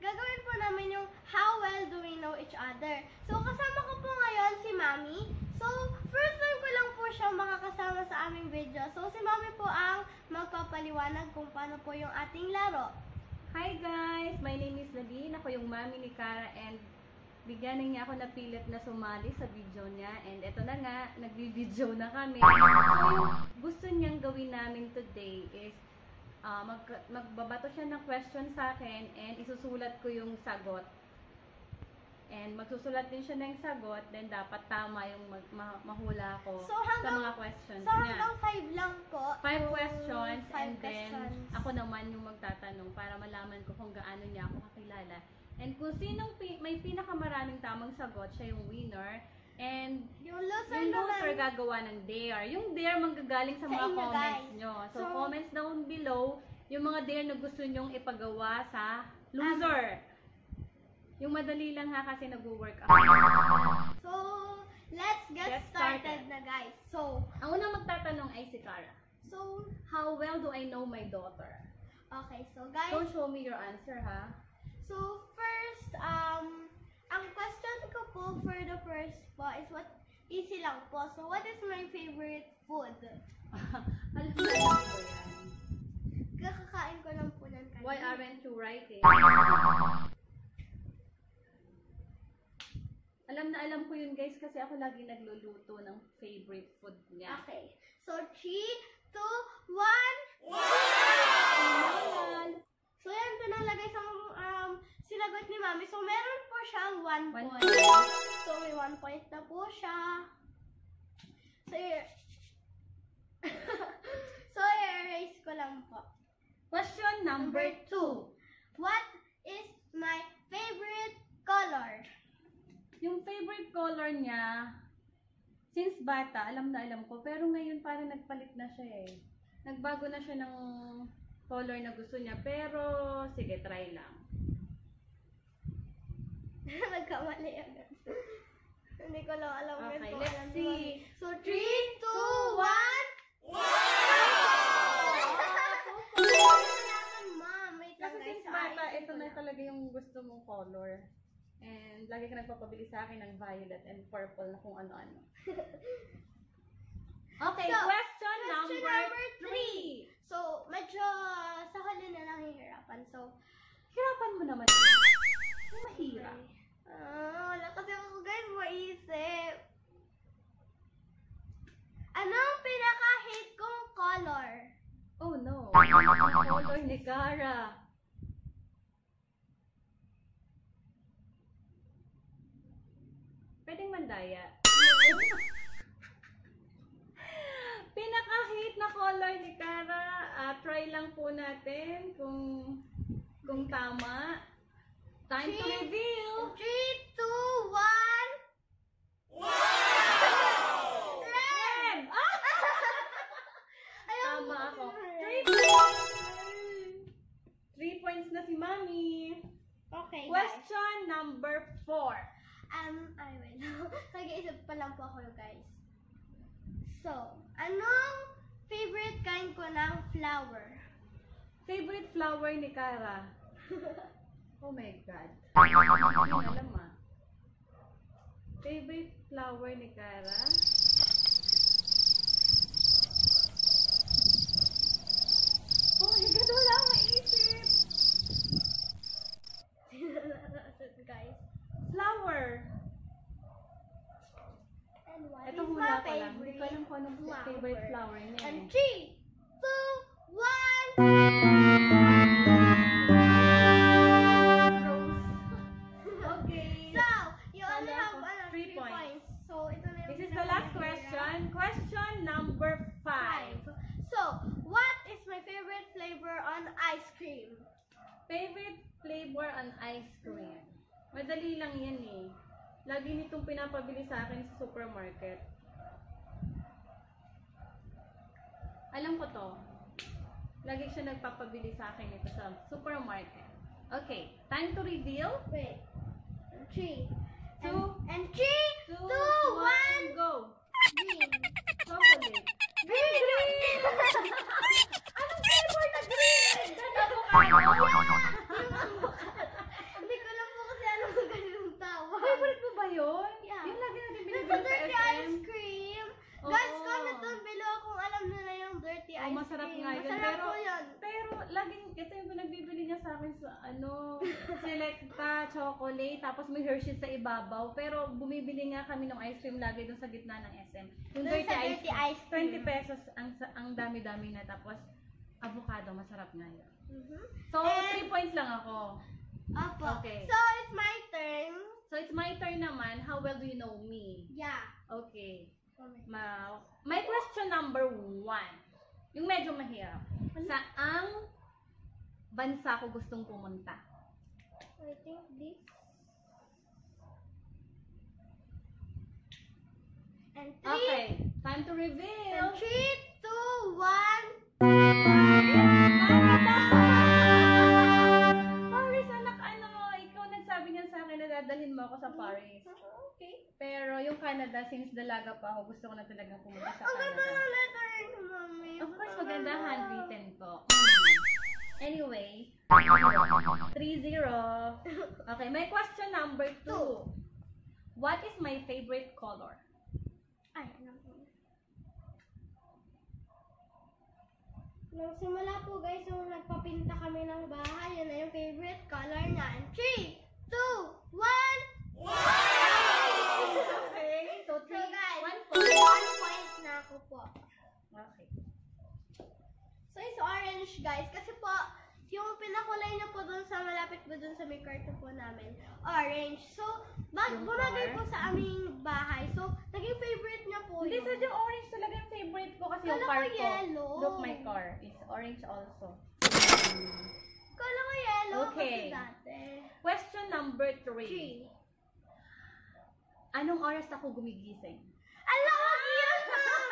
gagawin po namin yung how well do we know each other. So, kasama ko po ngayon si Mami. So, first time ko lang po siyang makakasama sa aming video. So, si Mami po ang magpapaliwanag kung paano po yung ating laro. Hi guys! My name is Nadine. Ako yung Mami ni Karrah and bigyan niya ako napilit na sumali sa video niya. And eto na nga, nagbi-video na kami. So, yung gusto niyang gawin namin today is magbabato siya ng question sa akin and isusulat ko yung sagot. And magsusulat din siya ng sagot, then dapat tama yung mahula ko so, hanggang, sa mga questions so, niya. So, hanggang 5 lang po. 5 questions and then ako naman yung magtatanong para malaman ko kung gaano niya ako kakilala. And kung sinong may pinakamaraming tamang sagot, siya yung winner. And yung loser gagawa ng dare. Yung dare manggagaling sa mga comments guys. Nyo. So, comments down below yung mga dare na gusto nyong ipagawa sa loser. Yung madali lang ha kasi nag-work ako. So, let's get started na guys. So, ang unang magtatanong ay si Karrah. So, how well do I know my daughter? Okay, so guys. Don't show me your answer ha. So, first, ang question ko po for the first po is what, easy lang po. So, what is my favorite food? Alam ko yan. Kakakain ko lang po ng kanina. Why aren't you writing? Alam na alam ko yun guys kasi ako lagi nagluluto ng favorite food niya. Okay. So, 3, 2, 1. Wow! So, yan po nalagay sa sinagot ni Mami. So, meron po siyang 1 point. So, may 1 point na po siya. So, so i-erase ko lang po. Question number 2. What is my favorite color? Yung favorite color niya, since bata, alam na alam ko. Pero ngayon parang nagpalit na siya eh. Nagbago na siya ng color na gusto niya. Pero, sige, try lang. Nagkamali agad. Hindi ko lang alam. Okay, let's see. So, 3, 2, 1. Wow! Kasi since bata, ito na talaga yung gusto mong color. And lagi ka nagpapabili sa akin ng violet and purple na kung ano-ano. Okay, so, question number 3. So, medyo sa huli na lang hihirapan. So, hirapan mo naman. Mahirap. Wala kasi ako guys maisip. Anong pinaka-hate kong color? Oh no. Color ni Karrah. Pwedeng mandaya. Pinaka-hate na color ni Karrah. Try lang po natin kung tama. Time to reveal. 3, 2, 1. Wow! Red! Ah! Tama ako. 3 points na si Mami. Okay, Question number 4. I will. Nag-iisip pa lang po ako, guys. So, anong favorite kind ko ng flower? Favorite flower ni Karrah. Oh my God. Hindi alam ah. Favorite flower ni Karrah? Oh my God, wala akong maisip. Guys. Flower. And what ito is my favorite? Hindi ko alam kung anong favorite flower niya. And 3, 2, 1. Okay. So, you only have 3 points. So, ito na yung this is the last question. Question number 5. So, what is my favorite flavor on ice cream? Favorite flavor on ice cream. Madali lang yan eh. Lagi nitong pinapabili sa akin sa supermarket. Alam ko to. Lagi siya nagpapabili sa akin ito sa supermarket. Okay. Time to reveal. Wait. 3, 2, 1. Go. Green. Chocolate. Green. Anong flavor na green? Ano ko kayo? ice masarap cream. Nga yun. Masarap pero, po yun. Pero laging, ito yung pinagbibili niya sa akin sa ano, Selecta, chocolate, tapos may Hershey's sa ibabaw. Pero bumibili nga kami ng ice cream lagi dun sa gitna ng SM. Yung dirty ice cream. 20 pesos ang dami-dami na. Tapos, avocado, masarap nga yun. Mm-hmm. So, and, 3 points lang ako. Opo. Okay. So, it's my turn. So, it's my turn naman. How well do you know me? Yeah. Okay. My question number 1. Yung medyo mahirap. Saang bansa ko gustong pumunta? I think this. And 3. Okay. Time to reveal. And 3, 2, 1. Paris, anak, ano? Ikaw nagsabi niyan sa akin na dadalhin mo ako sa Paris. Okay. Pero yung Canada, since dalaga pa ako, gusto ko na talagang pumunta sa Canada. Ang ganda ng lettering, Mami. Of course, maganda handwritten ko. Anyway, 3-0. Okay, my question number 2. What is my favorite color? Ay, alam ko. Nung simula po guys, nung nagpapinta kami ng bahay, yun na yung favorite color niya. 3, 2, 1. Okay, so 3, 1 point na ako po. Okay. So it's orange guys, kasi po yung pinakulay na po dun sa malapit po dun sa may karto po namin, orange. So, bumagay po sa aming bahay. So, naging favorite niya po yun. Hindi, sadyang orange talaga yung favorite ko kasi yung car ko. Look, my car is orange also. Kala ko yellow. Okay. Question number 3. Anong oras ako gumigising? Alam mo yun, Mami!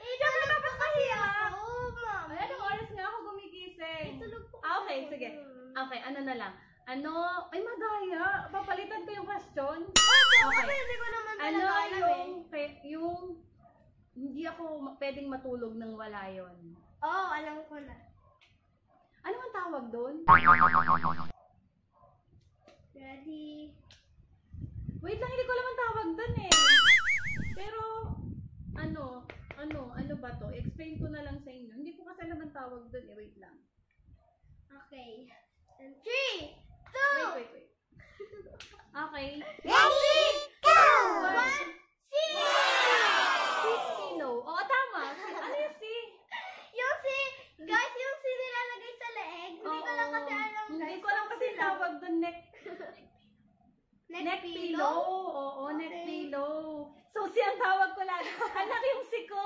Siyempre napakahirap! Oo, Mami! Anong oras nga ako gumigising? Itulog po. Okay, sige. Okay, ano na lang. Ano? Ay, madaya! Papalitan ko yung question. Okay. Ano yung hindi ako pwedeng matulog nang wala yun? Oo, alam ko na. Ano ang tawag doon? Ready? Wait lang, hindi ko alam ang tawag doon eh. Pero, ano ba to? Explain ko na lang sa inyo. Hindi ko kasi alam ang tawag doon eh. Wait lang. Okay. And 3, 2. Wait. Okay. Ready? Go! 1, C! Sino? Oo, tama. Ano yung C? Yung C, guys, yung C nilalagay sa leeg. Hindi ko lang kasi alam. Hindi ko lang kasi tawag doon Neck pillow. Oo, okay. Neck pillow. So, siyang tawag ko lagi. Anak yung siko.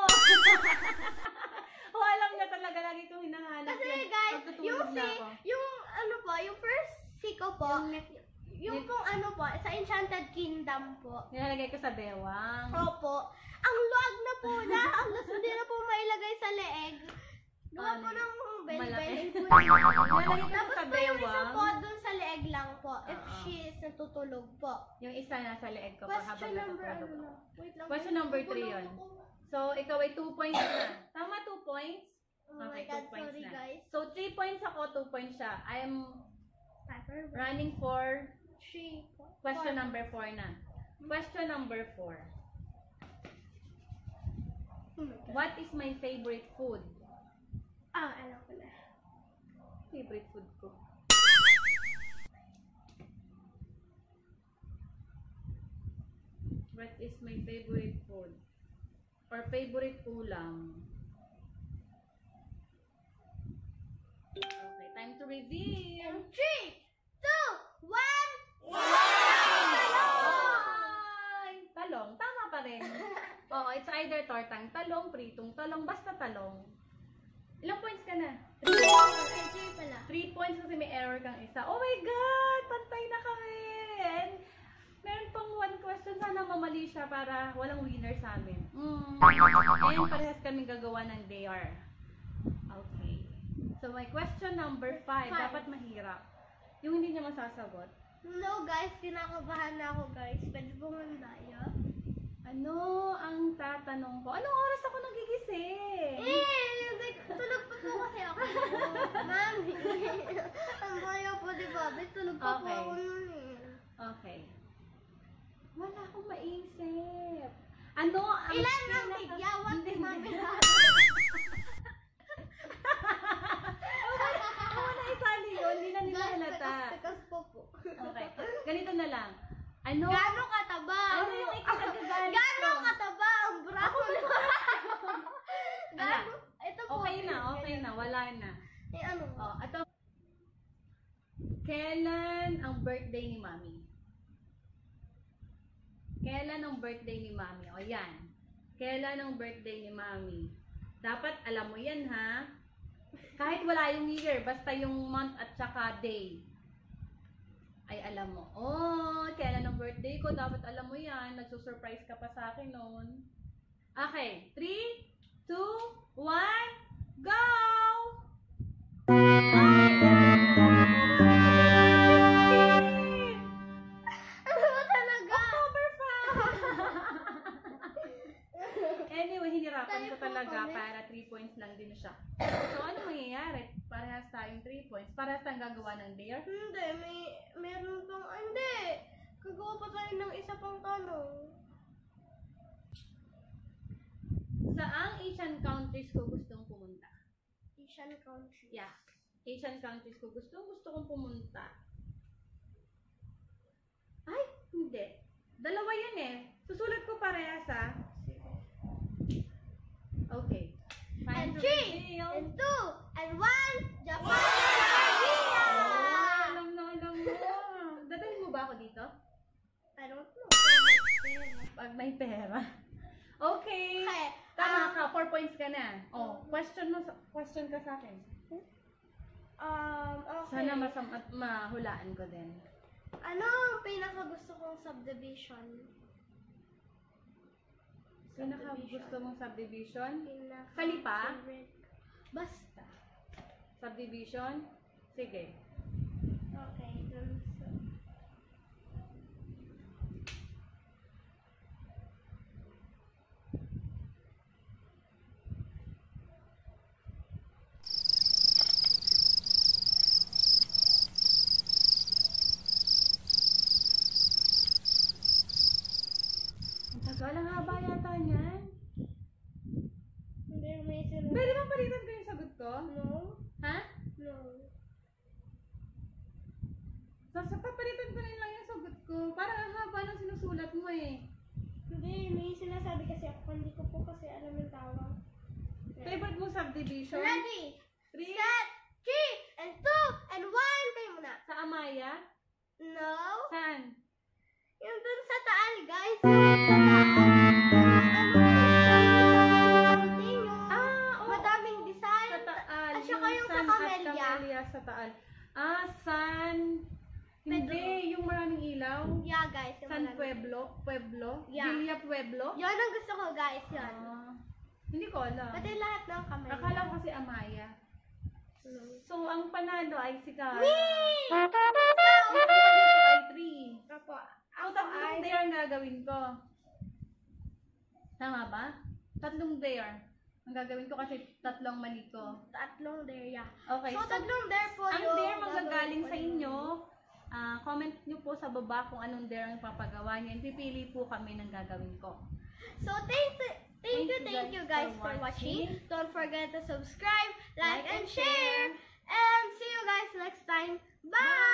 O, alam na talaga lagi kong hinahanap. Kasi yan, guys, yung first siko po, yung pong ano po, sa Enchanted Kingdom po. Nilalagay ko sa bewang. Opo. Ang luag na po na, ang gusto din na po mailagay sa leeg. Luwag po ng bel-bel. Tapos sa po yung isa po, dun sa leeg lang po. If she is natutulog po. Yung isa na sa leeg ko po habang natutulog po. Question number 3 yun. So, ikaw ay 2 points na. Tama, 2 points? Okay, 2 points na. So, 3 points ako, 2 points siya. I am running for question number 4 na. Question number 4. What is my favorite food? Ah, alam ko na. Favorite food ko. What is my favorite food? Or favorite ulam? Okay, time to reveal. 3, 2, 1. Talong! Talong, tama pa rin. Oo, it's either tortang talong, pritong talong, basta talong. Ilang points ka na? 3 pala. 3 points kasi may error kang isa. Oh my God! Pantay na kami! And meron pang 1 question. Sana mamali siya para walang winner sa amin. And parehas kaming gagawa ng DR. Okay. So my question number 5. Dapat mahirap. Yung hindi niya masasagot. No guys, kinakabahan na ako guys. Pwede pong mandaya. Ano ang tatanong ko? Anong oras ako nagigising? Tulog pa po kasi ako. Mami, ang bayo po diba? Tulog pa po ako nun eh. Okay. Wala akong maisip. Ano ang... Ilan ang tigyawan ni Mami? na lang. Ano? Gaano kataba? Ano yung ikakagalan? Gaano kataba ang braso nito? Gaano? Ito po. Okay na, wala na. Eh ano? Oh, ito. Kailan ang birthday ni Mami? Kailan ang birthday ni Mami? O yan. Kailan ang birthday ni Mami? Dapat alam mo yan, ha? Kahit wala yung year, basta yung month at saka day. Ay, alam mo. Oh, kailan ang birthday ko? Dapat alam mo yan. Nagsusurprise ka pa sa akin noon. Okay. 3, 2, 1, go! Ano ba talaga? October 5! Anyway, hinirapan ko talaga para 3 points lang din siya. So, ano mangyayari? Parehas tayong 3 points. Parehas tayong gagawa ng dare? Hindi. Meron pang... Hindi! Gagawa pa tayo ng isa pang tanong. Saang Asian countries ko gustong pumunta? Asian countries? Yeah. Asian countries ko gusto kong pumunta. Ay, hindi. Dalawa yun eh. Susulat ko parehas, ha? Okay. And 3, and 2, and 1, Japan! Korea! Oh, alam mo. Dadalhin mo ba ako dito? Parang mo. Pag may pera. Okay. Tama ka. 4 points ka na. Oh, question ka sa akin. Okay. Sana mahulaan ko din. Ano ang pinakagusto kong subdivision? Pinakagusto mong subdivision? Kalipa? Basta. Subdivision? Sige. Okay. Walang haba yata niyan. Pwede ba palitan ko yung sagot ko? No. Ha? No. Papalitan ko rin lang yung sagot ko. Parang ang haba lang sinusulat mo eh. Hindi, may sinasabi kasi ako. Hindi ko po kasi alam yung tawag. Favorite mo subdivision? Ready! 3, and 2, and 1. Kayo muna. Sa Amaya? No. Saan? Yung dun sa Taal, guys. Madaming design. Sa Taal. At saka yung sa Camellia. Sa Taal. Ah, San. Hindi, yung maraming ilaw. Yeah, guys. San Pueblo. Camellia Pueblo. Yun ang gusto ko, guys. Yun. Hindi ko alam. Pati lahat ng Camellia. Akala ko si Amaya. So, ang panalo ay si Karrah. Wee! Ay 3. Kapwa. Ako, tatlong dare ang gagawin ko. Tama ba? Tatlong dare ang gagawin ko kasi tatlong mali ko. Tatlong dare, yeah. Okay, so, tatlong dare po ang dare magagaling sa inyo. Comment nyo po sa baba kung anong dare ang papagawa niya. Pipili po kami ng gagawin ko. So, thank you guys for watching. Don't forget to subscribe, like, and share. And see you guys next time. Bye!